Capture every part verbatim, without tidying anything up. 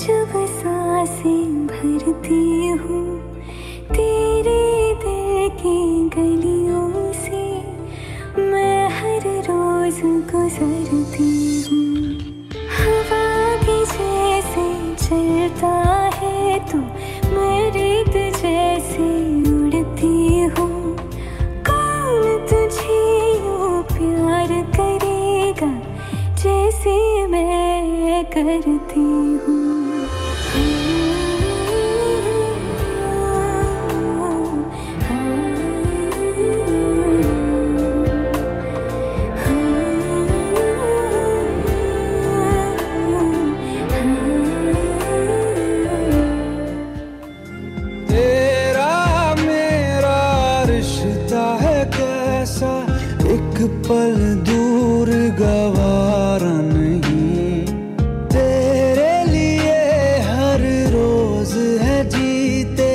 अजब सांसें भरती हूँ तेरे दिल की गलियों से, मैं हर रोज गुजरती हूँ। हवा के जैसे चलता है तू, मैं रेत जैसे उड़ती हूँ। कौन तुझे यूँ प्यार करेगा जैसे मैं करती हूँ। एक पल दूर गवारा नहीं, तेरे लिए हर रोज है जीते।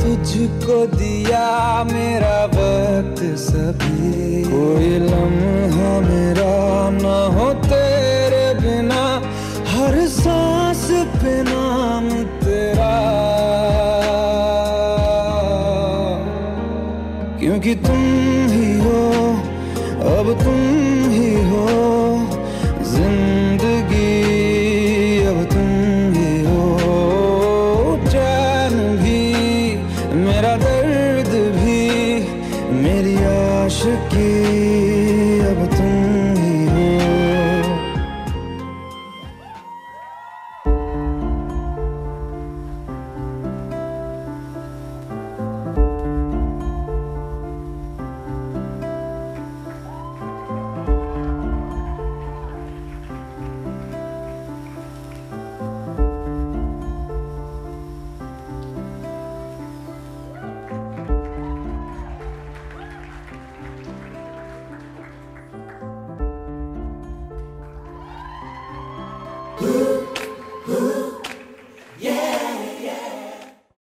तुझको दिया मेरा वक्त सभी, कोई लम्हा मेरा ना हो तेरे बिना। हर सांस पे नाम तेरा, क्योंकि तुम ही हो, अब तुम ही हो जिंदगी, अब तुम ही हो जान भी, मेरा दर्द भी, मेरी आशिकी।